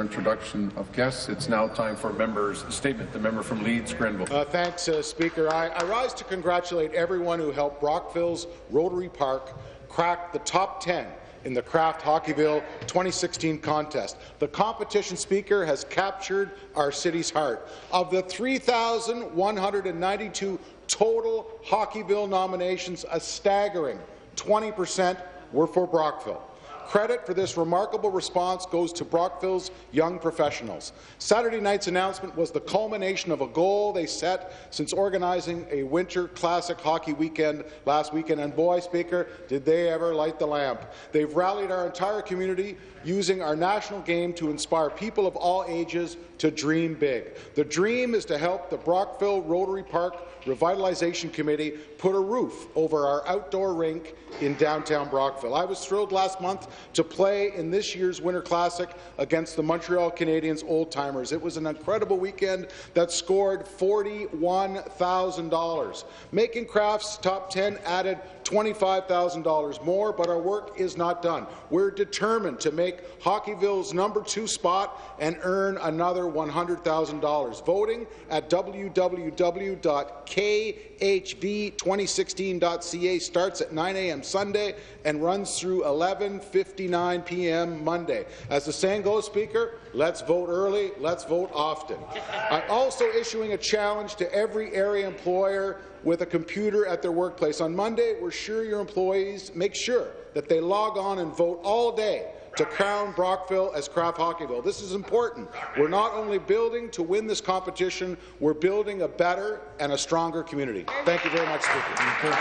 Introduction of guests. It's now time for members' statement. The member from Leeds, Grenville. Thanks, Speaker. I rise to congratulate everyone who helped Brockville's Rotary Park crack the top 10 in the Kraft Hockeyville 2016 contest. The competition, Speaker, has captured our city's heart. Of the 3,192 total Hockeyville nominations, a staggering 20% were for Brockville. Credit for this remarkable response goes to Brockville's young professionals. Saturday night's announcement was the culmination of a goal they set since organizing a winter classic hockey weekend last weekend, and boy, Speaker, did they ever light the lamp. They've rallied our entire community using our national game to inspire people of all ages to dream big. The dream is to help the Brockville Rotary Park Revitalization Committee put a roof over our outdoor rink in downtown Brockville. I was thrilled last month to play in this year's Winter Classic against the Montreal Canadiens old-timers. It was an incredible weekend that scored $41,000. Making Kraft's top 10 added $25,000 more, but our work is not done. We're determined to make Hockeyville's number 2 spot and earn another $100,000. Voting at www.khb2016.ca starts at 9 a.m. Sunday and runs through 11:59 p.m. Monday. As the saying goes, Speaker, let's vote early, let's vote often. I'm also issuing a challenge to every area employer with a computer at their workplace. On Monday, we're sure your employees make sure that they log on and vote all day to crown Brockville as Kraft Hockeyville. This is important. We're not only building to win this competition, we're building a better and a stronger community. Thank you very much, Speaker.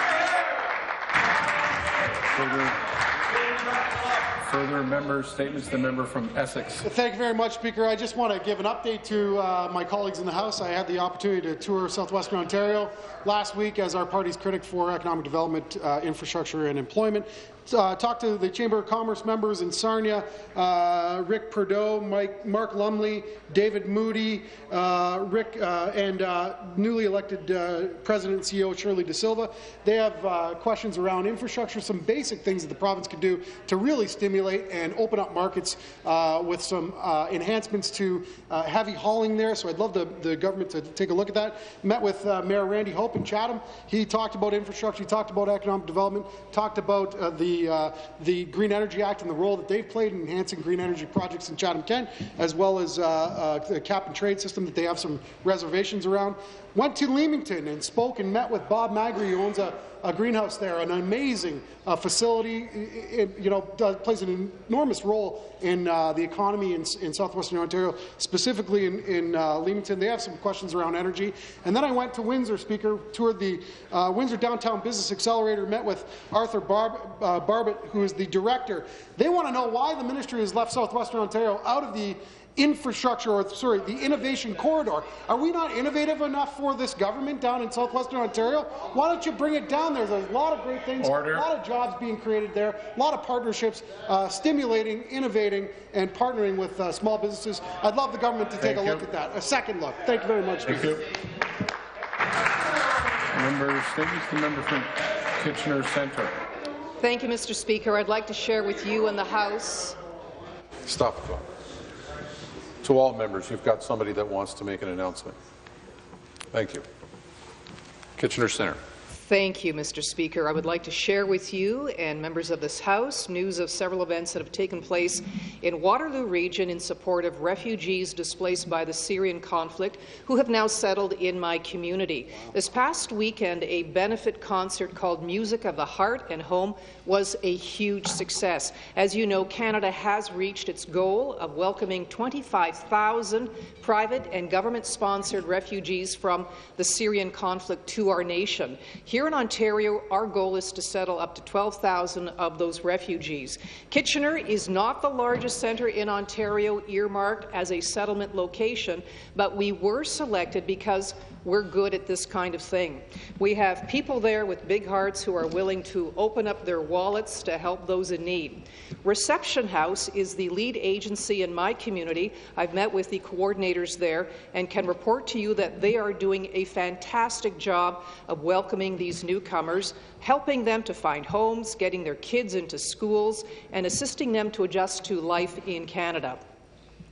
Further member statements. The member from Essex. Thank you very much, Speaker. I just want to give an update to my colleagues in the House. I had the opportunity to tour southwestern Ontario last week as our party's critic for economic development, infrastructure and employment. Talked to the Chamber of Commerce members in Sarnia, Rick Perdot, Mark Lumley, David Moody, and newly elected President and CEO Shirley De Silva. They have questions around infrastructure, some basic things that the province could do to really stimulate and open up markets with some enhancements to heavy hauling there. So I'd love the government to take a look at that. Met with Mayor Randy Hope in Chatham. He talked about infrastructure, he talked about economic development, talked about the Green Energy Act and the role that they've played in enhancing green energy projects in Chatham-Kent, as well as the cap-and-trade system that they have some reservations around. Went to Leamington and spoke and met with Bob Magri, who owns a greenhouse there, an amazing facility. It, you know, plays an enormous role in the economy in southwestern Ontario, specifically in Leamington. They have some questions around energy. And then I went to Windsor, Speaker, toured the Windsor Downtown Business Accelerator, met with Arthur Barb, who is the director. They want to know why the ministry has left southwestern Ontario out of the infrastructure, or sorry, the innovation corridor. Are we not innovative enough for this government down in southwestern Ontario? Why don't you bring it down there? There's a lot of great things, a lot of jobs being created there, a lot of partnerships, stimulating, innovating, and partnering with small businesses. I'd love the government to take a look at that, a second look. Thank you very much. Thank you. Member statements. The member from Kitchener Centre. Thank you, Mr. Speaker. I'd like to share with you and the House. Stop the clock. To all members, you've got somebody that wants to make an announcement. Thank you. Kitchener Centre. Thank you, Mr. Speaker. I would like to share with you and members of this House news of several events that have taken place in Waterloo Region in support of refugees displaced by the Syrian conflict who have now settled in my community. This past weekend, a benefit concert called Music of the Heart and Home was a huge success. As you know, Canada has reached its goal of welcoming 25,000 private and government-sponsored refugees from the Syrian conflict to our nation. Here in Ontario, our goal is to settle up to 12,000 of those refugees. Kitchener is not the largest centre in Ontario earmarked as a settlement location, but we were selected because we're good at this kind of thing. We have people there with big hearts who are willing to open up their wallets to help those in need. Reception House is the lead agency in my community. I've met with the coordinators there and can report to you that they are doing a fantastic job of welcoming these newcomers, helping them to find homes, getting their kids into schools, and assisting them to adjust to life in Canada.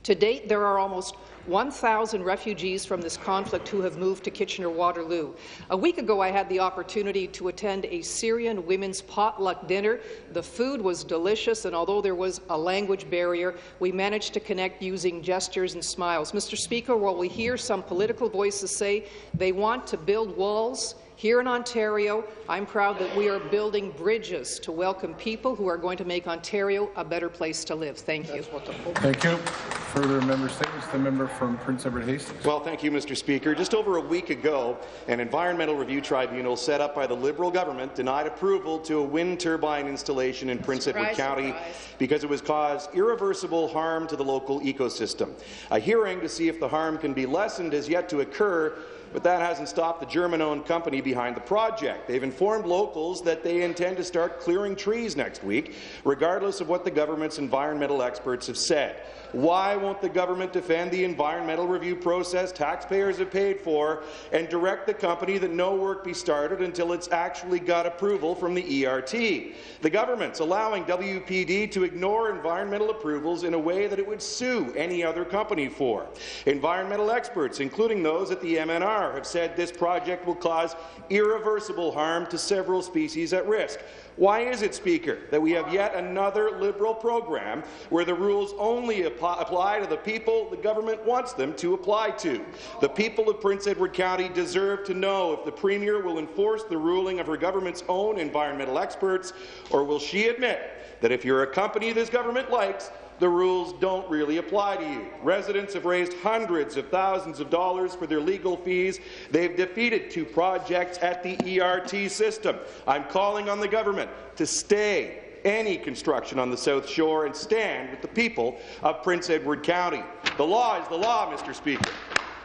To date, there are almost 1,000 refugees from this conflict who have moved to Kitchener-Waterloo. A week ago, I had the opportunity to attend a Syrian women's potluck dinner. The food was delicious, and although there was a language barrier, we managed to connect using gestures and smiles. Mr. Speaker, while we hear some political voices say they want to build walls, here in Ontario, I'm proud that we are building bridges to welcome people who are going to make Ontario a better place to live. Thank you. Thank you. Further member statements. The member from Prince Edward Hastings. Well, thank you, Mr. Speaker. Just over a week ago, an environmental review tribunal set up by the Liberal government denied approval to a wind turbine installation in Prince Edward County because it was caused irreversible harm to the local ecosystem. A hearing to see if the harm can be lessened is yet to occur, but that hasn't stopped the German-owned company behind the project. They've informed locals that they intend to start clearing trees next week, regardless of what the government's environmental experts have said. Why won't the government defend the environmental review process taxpayers have paid for and direct the company that no work be started until it's actually got approval from the ERT? The government's allowing WPD to ignore environmental approvals in a way that it would sue any other company for. Environmental experts, including those at the MNR, have said this project will cause irreversible harm to several species at risk. Why is it, Speaker, that we have yet another Liberal program where the rules only apply to the people the government wants them to apply to? The people of Prince Edward County deserve to know if the Premier will enforce the ruling of her government's own environmental experts, or will she admit that if you're a company this government likes, the rules don't really apply to you. Residents have raised hundreds of thousands of dollars for their legal fees. They've defeated two projects at the ERT system. I'm calling on the government to stay any construction on the South Shore and stand with the people of Prince Edward County. The law is the law, Mr. Speaker.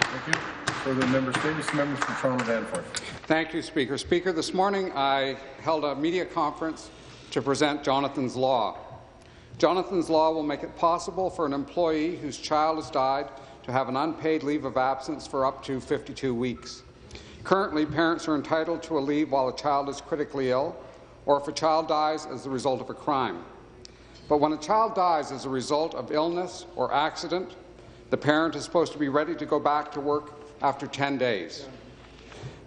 Thank you. Further member statements. Members from Toronto Danforth. Thank you, Speaker. Speaker, this morning I held a media conference to present Jonathan's Law. Jonathan's Law will make it possible for an employee whose child has died to have an unpaid leave of absence for up to 52 weeks. Currently, parents are entitled to a leave while a child is critically ill or if a child dies as the result of a crime. But when a child dies as a result of illness or accident, the parent is supposed to be ready to go back to work after 10 days.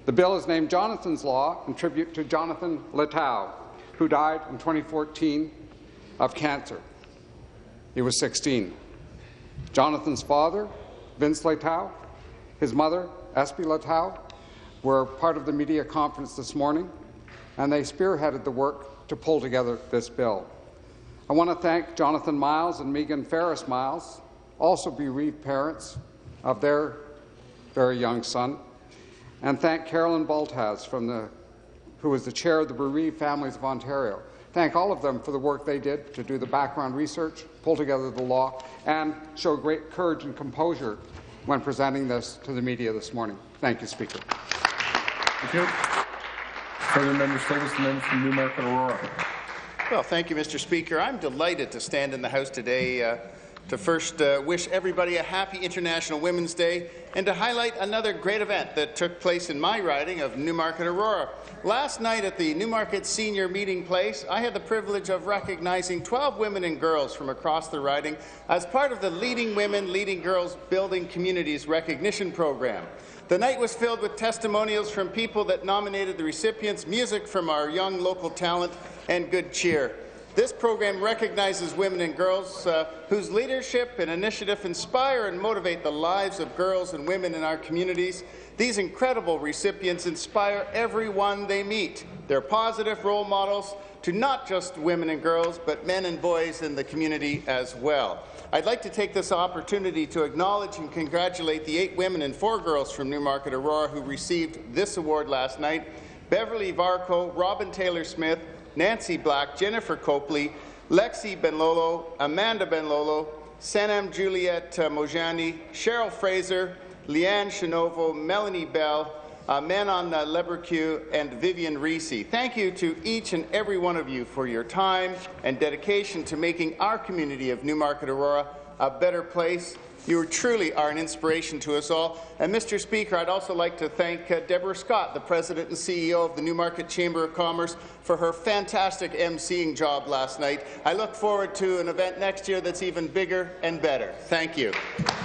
The bill is named Jonathan's Law in tribute to Jonathan Lato, who died in 2014 of cancer. He was 16. Jonathan's father, Vince Latao, his mother, Espe Latao, were part of the media conference this morning, and they spearheaded the work to pull together this bill. I want to thank Jonathan Miles and Megan Ferris Miles, also bereaved parents of their very young son, and thank Carolyn Baltaz, who was the chair of the Bereaved Families of Ontario. Thank all of them for the work they did to do the background research, pull together the law, and show great courage and composure when presenting this to the media this morning. Thank you, Speaker. Thank you. Further member statements. The member from Newmarket Aurora. Well, thank you, Mr. Speaker. I'm delighted to stand in the House today to first wish everybody a happy International Women's Day and to highlight another great event that took place in my riding of Newmarket Aurora. Last night at the Newmarket Senior Meeting Place, I had the privilege of recognizing 12 women and girls from across the riding as part of the Leading Women, Leading Girls Building Communities recognition program. The night was filled with testimonials from people that nominated the recipients, music from our young local talent, and good cheer. This program recognizes women and girls whose leadership and initiative inspire and motivate the lives of girls and women in our communities. These incredible recipients inspire everyone they meet. They're positive role models to not just women and girls, but men and boys in the community as well. I'd like to take this opportunity to acknowledge and congratulate the 8 women and 4 girls from Newmarket Aurora who received this award last night: Beverly Varco, Robin Taylor-Smith, Nancy Black, Jennifer Copley, Lexi Benlolo, Amanda Benlolo, Sanam Juliet Mojani, Cheryl Fraser, Leanne Chenovo, Melanie Bell, Manon Lebercue, and Vivian Risi. Thank you to each and every one of you for your time and dedication to making our community of Newmarket Aurora a better place You truly are an inspiration to us all. And Mr. Speaker, I'd also like to thank Deborah Scott, the President and CEO of the Newmarket Chamber of Commerce, for her fantastic emceeing job last night. I look forward to an event next year that's even bigger and better. Thank you.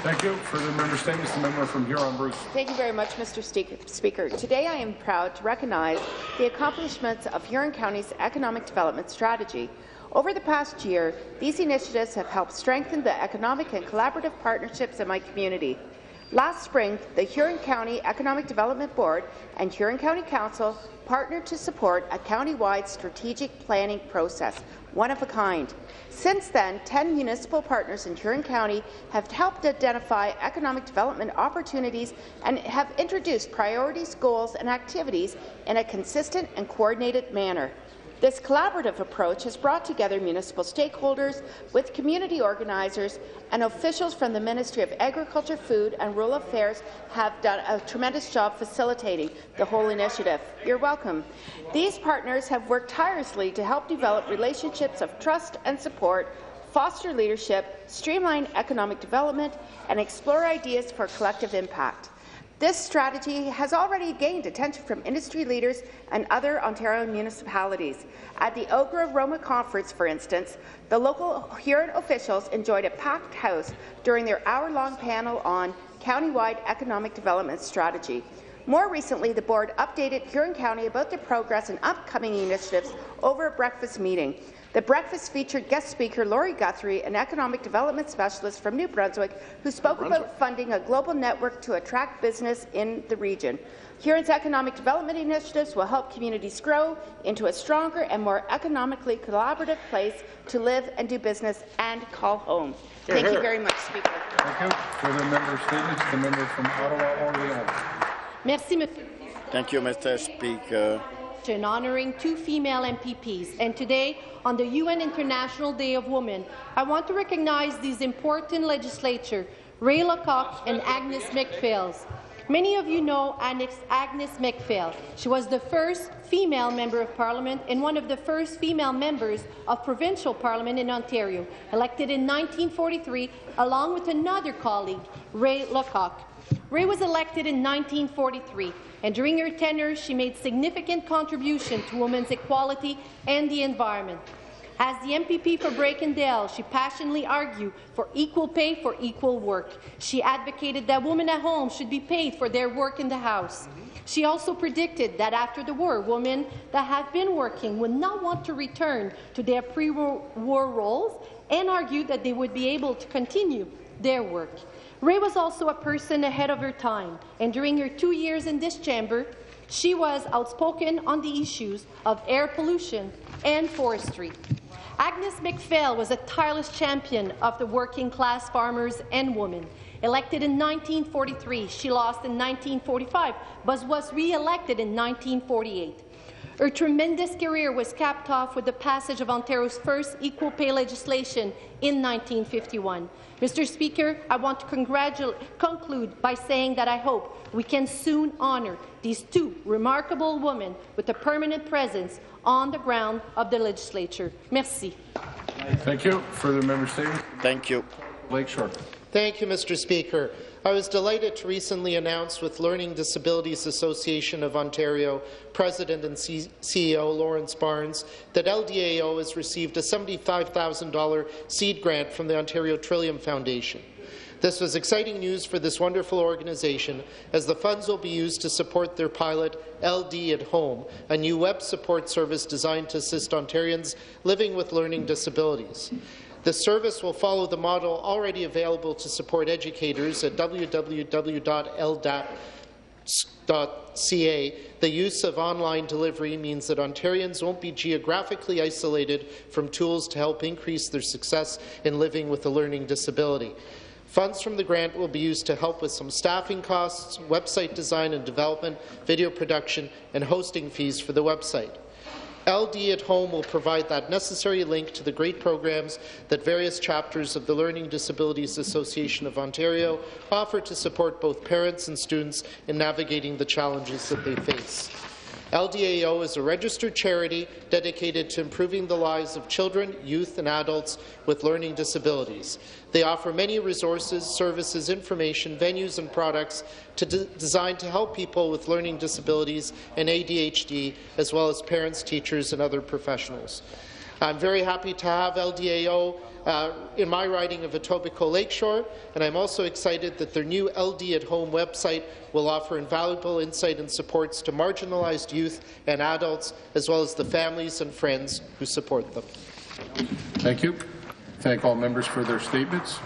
Thank you. Further member statements, the member from Huron-Bruce. Thank you very much, Mr. Speaker. Today I am proud to recognize the accomplishments of Huron County's economic development strategy. Over the past year, these initiatives have helped strengthen the economic and collaborative partnerships in my community. Last spring, the Huron County Economic Development Board and Huron County Council partnered to support a county-wide strategic planning process, one of a kind. Since then, 10 municipal partners in Huron County have helped identify economic development opportunities and have introduced priorities, goals, and activities in a consistent and coordinated manner. This collaborative approach has brought together municipal stakeholders with community organizers, and officials from the Ministry of Agriculture, Food and Rural Affairs have done a tremendous job facilitating the whole initiative. You're welcome. These partners have worked tirelessly to help develop relationships of trust and support, foster leadership, streamline economic development, and explore ideas for collective impact. This strategy has already gained attention from industry leaders and other Ontario municipalities. At the Ogra Roma Conference, for instance, the local Huron officials enjoyed a packed house during their hour-long panel on county-wide economic development strategy. More recently, the board updated Huron County about the progress and upcoming initiatives over a breakfast meeting. The breakfast featured guest speaker Lori Guthrie, an economic development specialist from New Brunswick, who spoke about funding a global network to attract business in the region. Huron's economic development initiatives will help communities grow into a stronger and more economically collaborative place to live and do business and call home. Thank you very much, Speaker. Thank you. For the member statements, the member from Ottawa, Orleans. Merci, Monsieur. Thank you, Mr. Speaker. Honouring two female MPPs, and today, on the UN International Day of Women, I want to recognize these important legislators, Ray Lecoq and Agnes Macphail. Many of you know Agnes Macphail. She was the first female member of Parliament and one of the first female members of provincial parliament in Ontario, elected in 1943, along with another colleague, Ray Lecoq. Ray was elected in 1943, and during her tenure, she made significant contribution to women's equality and the environment. As the MPP for Bracondale, she passionately argued for equal pay for equal work. She advocated that women at home should be paid for their work in the house. She also predicted that after the war, women that had been working would not want to return to their pre-war roles and argued that they would be able to continue their work. Ray was also a person ahead of her time, and during her 2 years in this chamber, she was outspoken on the issues of air pollution and forestry. Agnes Macphail was a tireless champion of the working-class farmers and women. Elected in 1943, she lost in 1945, but was re-elected in 1948. Her tremendous career was capped off with the passage of Ontario's first equal pay legislation in 1951. Mr. Speaker, I want to conclude by saying that I hope we can soon honour these two remarkable women with a permanent presence on the ground of the legislature. Merci. Thank you. Further member statement? Thank you. Lakeshore. Thank you, Mr. Speaker. I was delighted to recently announce with Learning Disabilities Association of Ontario President and CEO Lawrence Barnes that LDAO has received a $75,000 seed grant from the Ontario Trillium Foundation. This was exciting news for this wonderful organization, as the funds will be used to support their pilot, LD at Home, a new web support service designed to assist Ontarians living with learning disabilities. The service will follow the model already available to support educators at www.ldat.ca. The use of online delivery means that Ontarians won't be geographically isolated from tools to help increase their success in living with a learning disability. Funds from the grant will be used to help with some staffing costs, website design and development, video production, and hosting fees for the website. LD at Home will provide that necessary link to the great programs that various chapters of the Learning Disabilities Association of Ontario offer to support both parents and students in navigating the challenges that they face. LDAO is a registered charity dedicated to improving the lives of children, youth, and adults with learning disabilities. They offer many resources, services, information, venues, and products designed to help people with learning disabilities and ADHD, as well as parents, teachers, and other professionals. I'm very happy to have LDAO in my riding of Etobicoke Lakeshore, and I'm also excited that their new LD at Home website will offer invaluable insight and supports to marginalized youth and adults, as well as the families and friends who support them. Thank you. Thank all members for their statements.